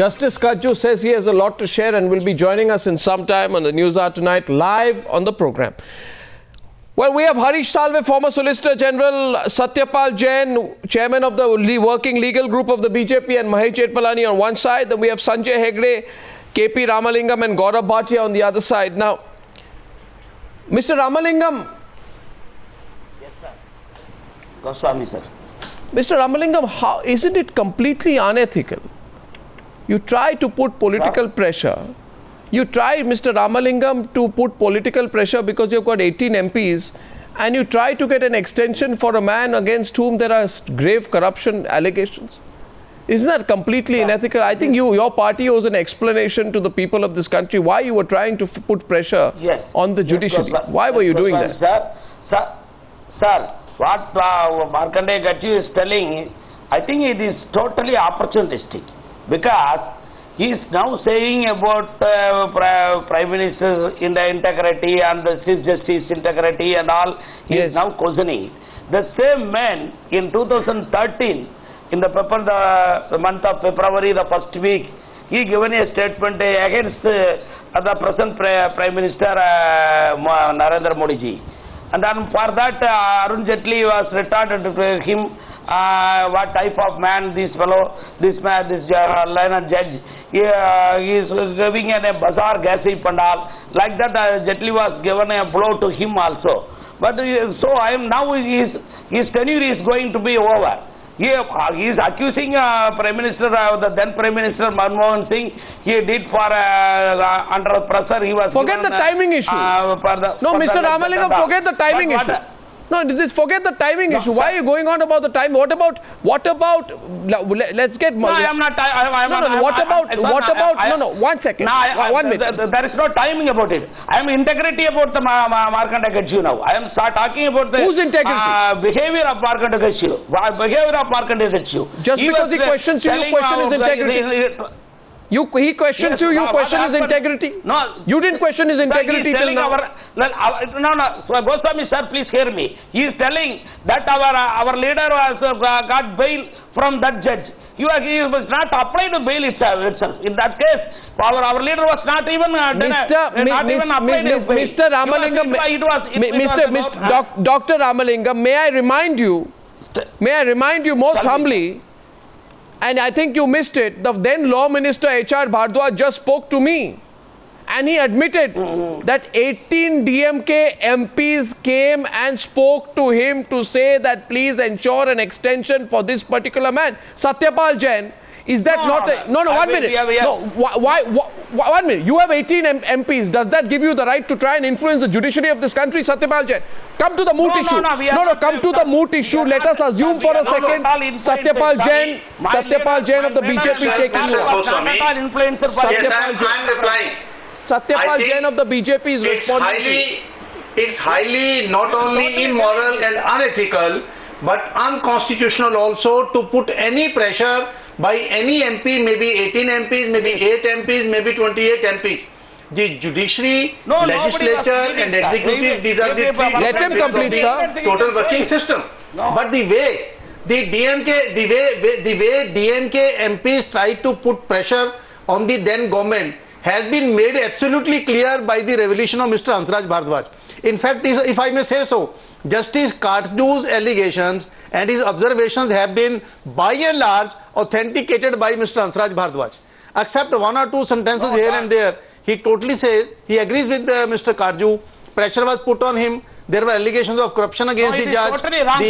Justice Katju says he has a lot to share and will be joining us in some time on the News Hour tonight live on the program. Well, we have Harish Salve, former Solicitor General, Satyapal Jain, Chairman of the Working Legal Group of the BJP, and Mahesh Jethmalani on one side. Then we have Sanjay Hegde, KP Ramalingam, and Gaurav Bhatia on the other side. Now, Mr. Ramalingam. Yes, sir. Goswami, sir. Mr. Ramalingam, how, isn't it completely unethical? You try to put political pressure. You try, Mr. Ramalingam, to put political pressure because you've got 18 MPs and you try to get an extension for a man against whom there are grave corruption allegations. Isn't that completely unethical? I think your party owes an explanation to the people of this country why you were trying to put pressure on the judiciary. Why were you doing that? Sir, what Markandey Katju is telling, I think it is totally opportunistic, because he is now saying about Prime Minister's integrity and the Chief Justice integrity and all. He is now questioning. The same man in 2013, in the paper, the month of February, the first week, he given a statement against the present Prime Minister Narendra Modi ji. And then for that, Arun Jaitley was retarded to him, what type of man this fellow, this learned judge, he is giving a bizarre gossip and all. Like that, Jaitley was given a blow to him also. But so I am now, his tenure is going to be over. He is accusing Prime Minister, the then Prime Minister Manmohan Singh. He did for under pressure. He was forget given, the timing issue. No, Mr. Ramalingam, forget the timing issue. Forget the timing issue. Why are you going on about the time? What about? Let's get. No, I am not. One second. There is no timing about it. I am integrity about the Markandey Katju now. I am talking about the whose integrity? Behavior of Markandey Katju. Behavior of Markandey Katju. Just because he questions you, you question his integrity. He questions you, you question his integrity? No. You didn't question his integrity till now. So, Goswami sir, please hear me. He is telling that our leader was, got bail from that judge. He was not applied to bail itself. In that case, our leader was not even Mr. Ramalingam, Dr. Ramalingam, may I remind you most humbly, and I think you missed it, the then Law Minister HR Bhardwaj just spoke to me and he admitted that 18 DMK MPs came and spoke to him to say that please ensure an extension for this particular man. Satyapal Jain, is that One minute. You have 18 MPs. Does that give you the right to try and influence the judiciary of this country, Satyapal Jain? Come to the moot issue. Come to the moot issue. Let us assume for a second Satyapal Jain of the BJP taking you out. Satyapal Jain of the BJP is responding to you. It's highly not only immoral and unethical, but unconstitutional also to put any pressure by any MP, maybe 18 MPs, maybe 8 MPs, maybe 28 MPs. The judiciary, legislature and executive, these are the three total working system. But the way DMK MPs tried to put pressure on the then government has been made absolutely clear by the revelation of Mr. Hans Raj Bhardwaj. In fact, if I may say so, Justice Katju's allegations and his observations have been, by and large, authenticated by Mr. Hans Raj Bhardwaj. Except one or two sentences here and there, he totally says, he agrees with Mr. Katju, pressure was put on him, there were allegations of corruption against the judge. Totally wrong,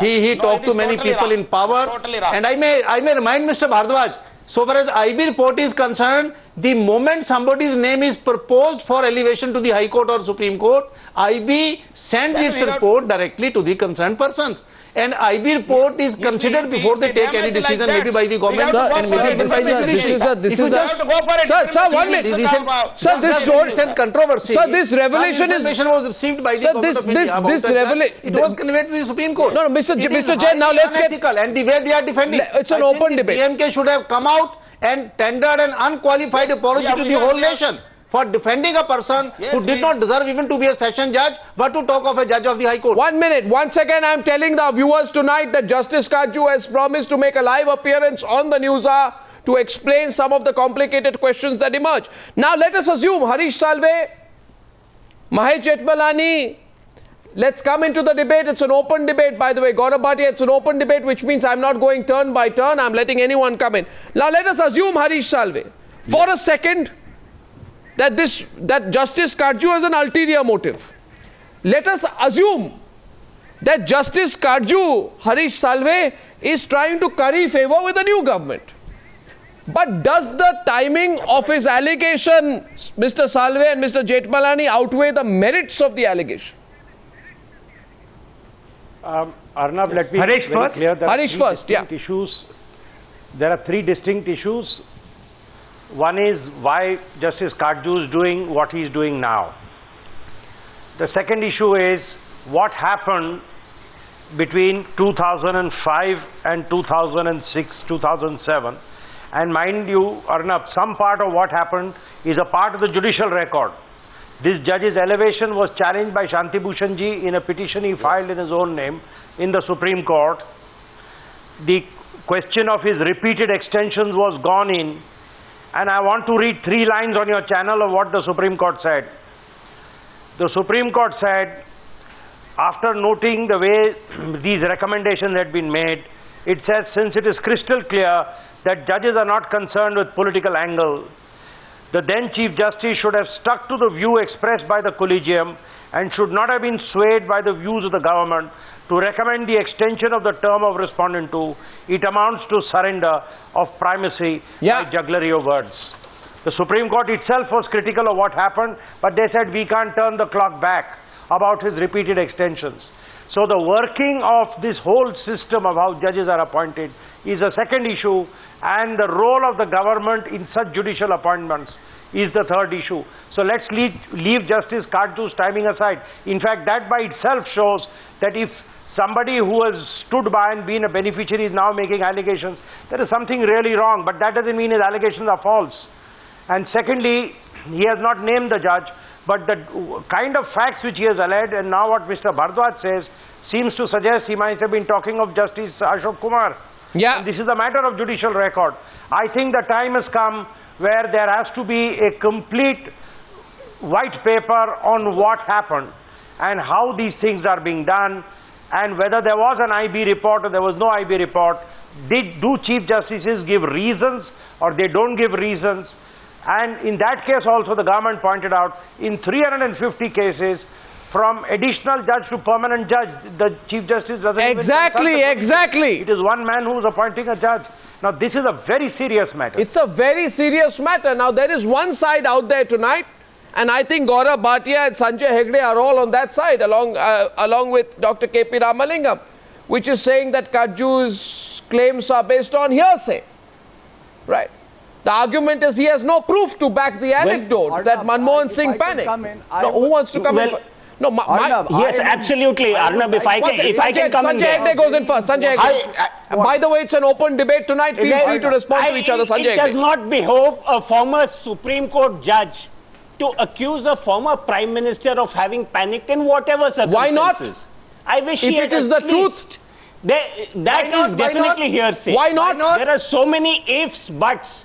He talked to many people in power. And I may remind Mr. Bhardwaj, so far as IB report is concerned, the moment somebody's name is proposed for elevation to the High Court or Supreme Court, IB sends its report directly to the concerned persons. And IB report is considered before they take any decision, maybe by the government and maybe even by the judiciary. This revelation was conveyed to the Supreme Court. No, Mr. Jain, now let's get... And the way they are defending... It's an open debate. DMK should have come out and tendered an unqualified apology to the whole nation for defending a person who did not deserve even to be a session judge, but to talk of a judge of the High Court. 1 minute. Once again, I am telling the viewers tonight that Justice Katju has promised to make a live appearance on the News Hour to explain some of the complicated questions that emerge. Now let us assume Harish Salve, Mahesh Jethmalani, let's come into the debate. It's an open debate, by the way, Gaurav Bhatia. It's an open debate, which means I'm not going turn by turn. I'm letting anyone come in. Now let us assume Harish Salve for a second that Justice Katju has an ulterior motive. Let us assume that Justice Katju, Harish Salve, is trying to curry favor with the new government. But does the timing of his allegation, Mr. Salve and Mr. Jethmalani, outweigh the merits of the allegation? Arnab, let me Harish first. Clear that Harish first, yeah. Issues. There are three distinct issues. One is why Justice Katju is doing what he is doing now. The second issue is what happened between 2005 and 2006, 2007. And mind you, Arnab, some part of what happened is a part of the judicial record. This judge's elevation was challenged by Shanti Bhushanji in a petition he filed in his own name in the Supreme Court. The question of his repeated extensions was gone in. And I want to read three lines on your channel of what the Supreme Court said. The Supreme Court said, after noting the way these recommendations had been made, it says, since it is crystal clear that judges are not concerned with political angle, the then Chief Justice should have stuck to the view expressed by the collegium and should not have been swayed by the views of the government to recommend the extension of the term of respondent to. It amounts to surrender of primacy by jugglery of words. The Supreme Court itself was critical of what happened, but they said we can't turn the clock back about his repeated extensions. So the working of this whole system of how judges are appointed is a second issue, and the role of the government in such judicial appointments is the third issue. So let's leave Justice Katju's timing aside. In fact, that by itself shows that if somebody who has stood by and been a beneficiary is now making allegations, there is something really wrong, but that doesn't mean his allegations are false. And secondly, he has not named the judge, but the kind of facts which he has alleged, and now what Mr. Bhardwaj says, seems to suggest he might have been talking of Justice Ashok Kumar. Yeah. And this is a matter of judicial record. I think the time has come where there has to be a complete white paper on what happened and how these things are being done, and whether there was an IB report or there was no IB report. Do Chief Justices give reasons or they don't give reasons? And in that case also, the government pointed out, in 350 cases, from additional judge to permanent judge, the Chief Justice doesn't exactly. It is one man who is appointing a judge. Now, this is a very serious matter. It's a very serious matter. Now, there is one side out there tonight, and I think Gaurav Bhatia and Sanjay Hegde are all on that side, along with Dr. KP Ramalingam, which is saying that Katju's claims are based on hearsay, right? The argument is he has no proof to back the anecdote that Manmohan Singh panicked. Who wants to come in? No, yes, absolutely, Arnab. If I can come in, Sanjay Hegde goes in first. Sanjay Hegde. By the way, it's an open debate tonight. Feel free to respond to each other, Sanjay Hegde. It does not behove a former Supreme Court judge to accuse a former Prime Minister of having panicked in whatever circumstances. Why not? I wish he had at least. If it is the truth, that is definitely hearsay. Why not? There are so many ifs, buts.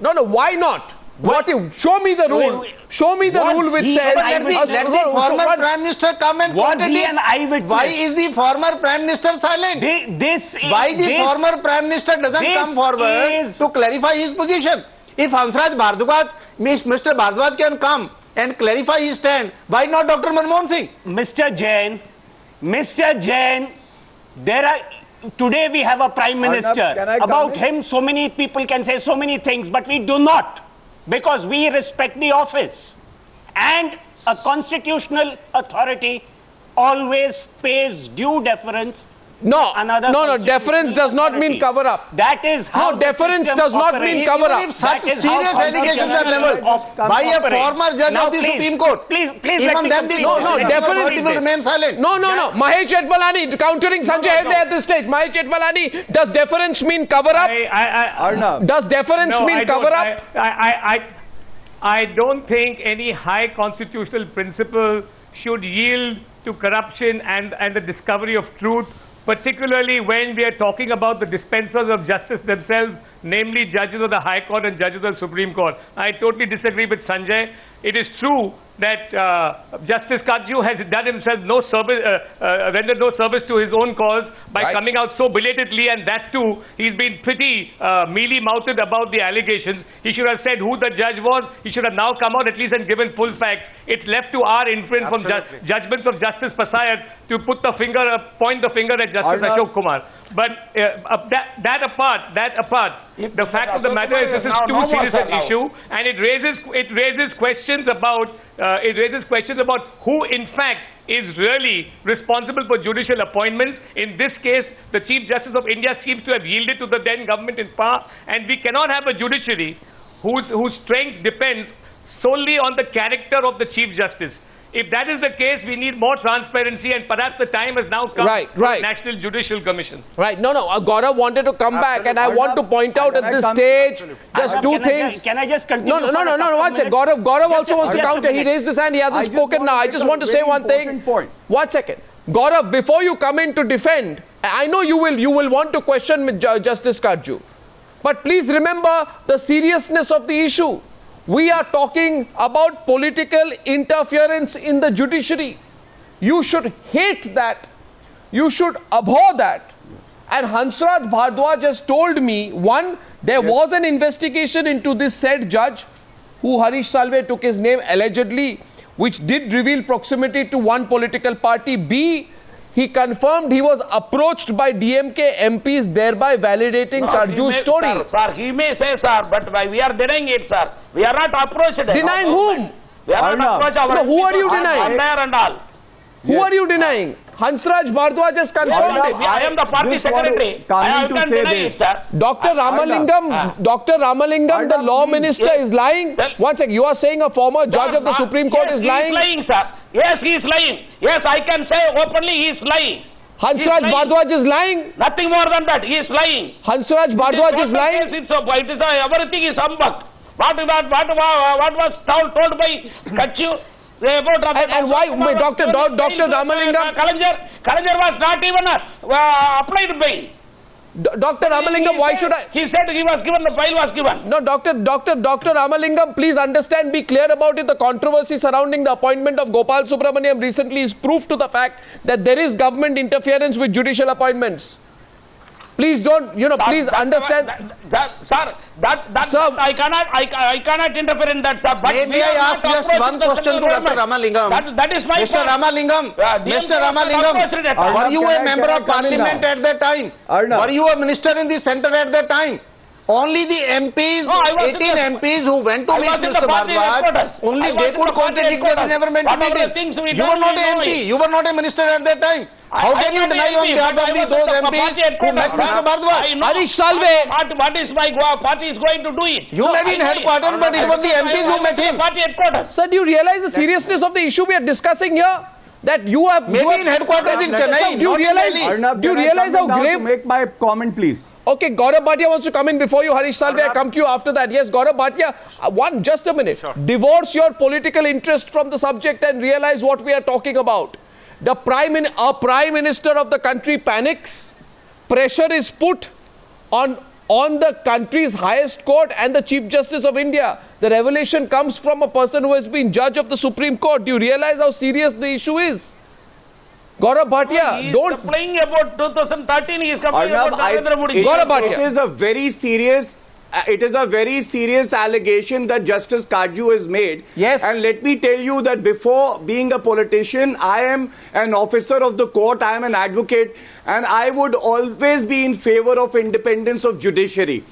No, no, why not? What if? Show me the rule. Show me the rule which says... Let the former Prime Minister come and... Was he an eyewitness? Why is the former Prime Minister silent? Why the former Prime Minister doesn't come forward to clarify his position? If Hans Raj Bhardwaj, Mr. Bhardwaj can come and clarify his stand, why not Dr. Manmohan Singh? Mr. Jain, there are... Today we have a Prime Minister. About him, so many people can say so many things, but we do not, because we respect the office. And a constitutional authority always pays due deference. No, deference does not mean cover up. That is how deference does not mean cover up. Such serious allegations are leveled by a former judge of the Supreme Court. Please let me complete. No, deference will remain silent. No. Mahesh Jethmalani countering Sanjay Hegde at this stage. Mahesh Jethmalani, does deference mean cover up? Does deference mean cover up? I don't think any high constitutional principle should yield to corruption and the discovery of truth particularly when we are talking about the dispensers of justice themselves, namely judges of the High Court and judges of the Supreme Court. I totally disagree with Sanjay. It is true that Justice Katju has done himself no service, rendered no service to his own cause by coming out so belatedly, and that too, he's been pretty mealy-mouthed about the allegations. He should have said who the judge was. He should have now come out at least and given full facts. It's left to our inference from judgments of Justice Pasayat to put the finger, point the finger at Justice Ashok Kumar. But that apart, the fact of the matter is this is too serious an issue, and it raises questions about who in fact is really responsible for judicial appointments. In this case, the Chief Justice of India seems to have yielded to the then government in power, and we cannot have a judiciary whose strength depends solely on the character of the Chief Justice. If that is the case, we need more transparency, and perhaps the time has now come for National Judicial Commission. Right. No, no. Gaurav wanted to come back, and I want to point out at this stage just two things. Can I just continue? No. One second. Gaurav also wants to counter. He raised his hand. He hasn't spoken now. I just want to say one thing. One second. Gaurav, before you come in to defend, I know you will want to question Justice Katju. But please remember the seriousness of the issue. We are talking about political interference in the judiciary. You should hate that. You should abhor that. And Hans Raj Bhardwaj has told me, one, there was an investigation into this said judge, who Harish Salve took his name allegedly, which did reveal proximity to one political party. B, he confirmed he was approached by DMK MPs, thereby validating Katju's story. Sir, he may say, sir, but we are denying it, sir. We are not approached. Denying whom? We are not approached. No, who are you denying? Who are you denying? Hans Raj Bhardwaj has confirmed it. I am the party secretary. I can't deny it, sir. Dr. Ramalingam, the law minister, is lying. One second, you are saying a former judge of the Supreme Court is lying? He is lying, sir. Yes, he is lying. Yes, I can say openly he is lying. Hans Raj Bhardwaj is lying? Nothing more than that. He is lying. Hans Raj Bhardwaj is lying? Everything is humbug. What was told by Katju? And why, Dr. Ramalingam? Kalender was not even applied bail. Dr. Ramalingam, why should I? He said he was given, the file was given. No, Dr. Ramalingam, please understand, be clear about it. The controversy surrounding the appointment of Gopal Subramaniam recently is proof to the fact that there is government interference with judicial appointments. Please don't, please understand. Sir, I cannot interfere in that, sir. But may I ask just one question to Dr. Ramalingam? That is my Mr. Ramalingam, Mr. Ramalingam, were you a member of parliament at that time? Were you a minister in the centre at that time? Only the MPs, 18 MPs who went to meet Mr. Bhardwaj, only they could contradict the government meeting. You were not an MP, you were not a minister at that time. How can you deny on behalf of those MPs who met Mr. Bhardwaj? Harish Salve. What is my party is going to do it? You may be in headquarters, but it was the MPs who met him. Sir, do you realize the seriousness of the issue we are discussing here? That you have... Maybe in headquarters in Chennai. Do you realize how grave... Make my comment, please. Okay, Gaurav Bhatia wants to come in before you, Harish Salve. I come to you after that. Yes, Gaurav Bhatia, just a minute. Sure. Divorce your political interest from the subject and realize what we are talking about. The Prime Minister of the country panics. Pressure is put on the country's highest court and the Chief Justice of India. The revelation comes from a person who has been judge of the Supreme Court. Do you realize how serious the issue is? Gaurav Bhatia, don't... He is playing about 2013, he is complaining about Narendra Modi. Gaurav Bhatia. It is a very serious allegation that Justice Katju has made. Yes. And let me tell you that before being a politician, I am an officer of the court, I am an advocate, and I would always be in favor of independence of judiciary.